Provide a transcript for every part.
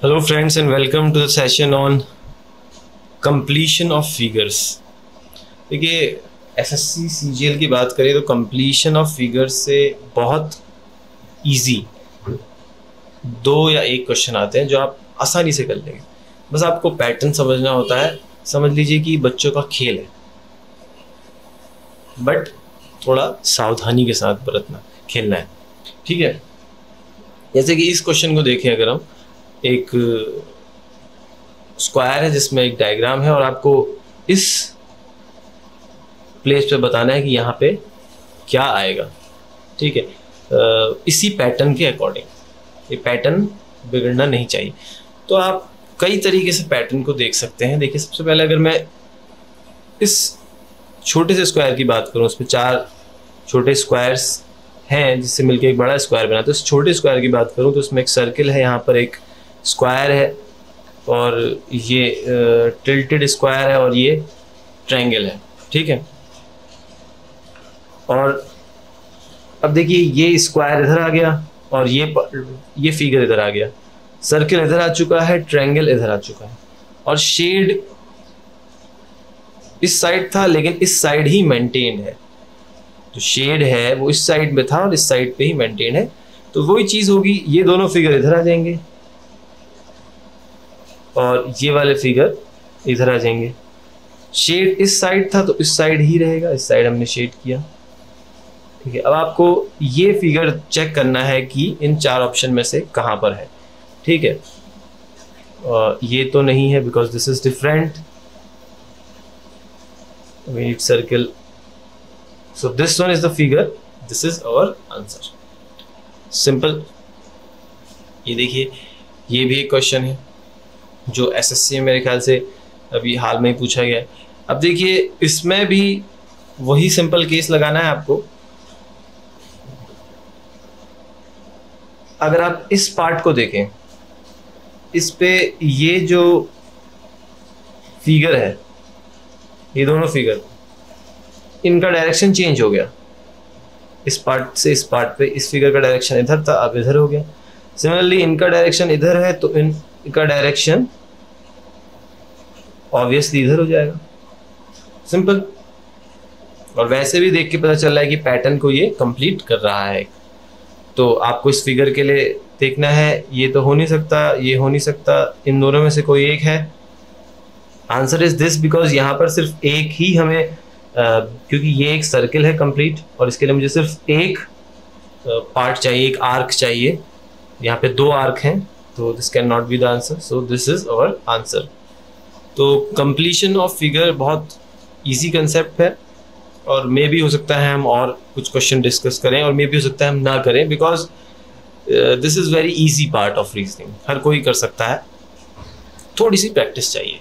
Hello friends and welcome to the session on completion of figures। देखिए SSC CGL की बात करें तो completion of figures से बहुत easy दो या एक क्वेश्चन आते हैं जो आप आसानी से कर लेंगे। बस आपको पैटर्न समझना होता है। समझ लीजिए कि बच्चों का खेल है, बट थोड़ा सावधानी के साथ बरतना खेलना है, ठीक है। जैसे कि इस क्वेश्चन को देखें, अगर हम एक स्क्वायर है जिसमें एक डायग्राम है और आपको इस प्लेस पे बताना है कि यहाँ पे क्या आएगा, ठीक है। इसी पैटर्न के अकॉर्डिंग ये पैटर्न बिगड़ना नहीं चाहिए, तो आप कई तरीके से पैटर्न को देख सकते हैं। देखिए, सबसे पहले अगर मैं इस छोटे से स्क्वायर की बात करूँ, उसमें चार छोटे स्क्वायर्स हैं जिससे मिलकर एक बड़ा स्क्वायर बना। तो इस छोटे स्क्वायर की बात करूँ तो उसमें एक सर्किल है, यहाँ पर एक स्क्वायर है और ये टिल्टेड स्क्वायर है और ये ट्रायंगल है, ठीक है। और अब देखिए, ये स्क्वायर इधर आ गया और ये फिगर इधर आ गया, सर्किल इधर आ चुका है, ट्रायंगल इधर आ चुका है और शेड इस साइड था लेकिन इस साइड ही मेंटेन है। तो शेड है वो इस साइड में था और इस साइड पे ही मेंटेन है। तो वही चीज़ होगी, ये दोनों फिगर इधर आ जाएंगे और ये वाले फिगर इधर आ जाएंगे। शेड इस साइड था तो इस साइड ही रहेगा, इस साइड हमने शेड किया, ठीक है। अब आपको ये फिगर चेक करना है कि इन चार ऑप्शन में से कहाँ पर है, ठीक है। ये तो नहीं है because this is different, we need circle, so this one is the figure, this is our answer, simple. ये देखिए, ये भी एक क्वेश्चन है जो एसएससी में मेरे ख्याल से अभी हाल में ही पूछा गया है। अब देखिए, इसमें भी वही सिंपल केस लगाना है आपको। अगर आप इस पार्ट को देखें, इस पे ये जो फिगर है, ये दोनों फिगर इनका डायरेक्शन चेंज हो गया, इस पार्ट से इस पार्ट पे। इस फिगर का डायरेक्शन इधर था, अब इधर हो गया। सिमिलरली इनका डायरेक्शन इधर है तो इनका डायरेक्शन ऑब्वियसली इधर हो जाएगा, सिंपल। और वैसे भी देख के पता चल रहा है कि पैटर्न को ये कंप्लीट कर रहा है। तो आपको इस फिगर के लिए देखना है, ये तो हो नहीं सकता, ये हो नहीं सकता, इन दोनों में से कोई एक है। आंसर इज दिस, बिकॉज यहाँ पर सिर्फ एक ही हमें क्योंकि ये एक सर्किल है कंप्लीट और इसके लिए मुझे सिर्फ एक पार्ट चाहिए, एक आर्क चाहिए। यहाँ पे दो आर्क हैं, तो this can not be the answer, so this is our answer. तो कंप्लीशन ऑफ फिगर बहुत ईजी कंसेप्ट है और मे भी हो सकता है हम और कुछ क्वेश्चन डिस्कस करें और मे भी हो सकता है हम ना करें, because this is very easy part of reasoning, हर कोई कर सकता है, थोड़ी सी प्रैक्टिस चाहिए।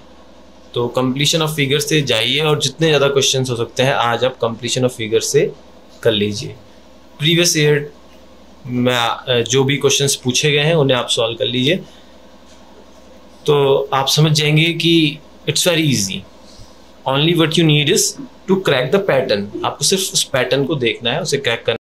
तो कंप्लीशन ऑफ फिगर से जाइए और जितने ज़्यादा क्वेश्चन हो सकते हैं आज आप कंप्लीशन ऑफ फिगर से कर लीजिए। प्रीवियस ईयर मैं जो भी क्वेश्चंस पूछे गए हैं उन्हें आप सॉल्व कर लीजिए, तो आप समझ जाएंगे कि it's very easy. Only what you need is to crack the pattern, आपको सिर्फ उस पैटर्न को देखना है, उसे क्रैक करना है।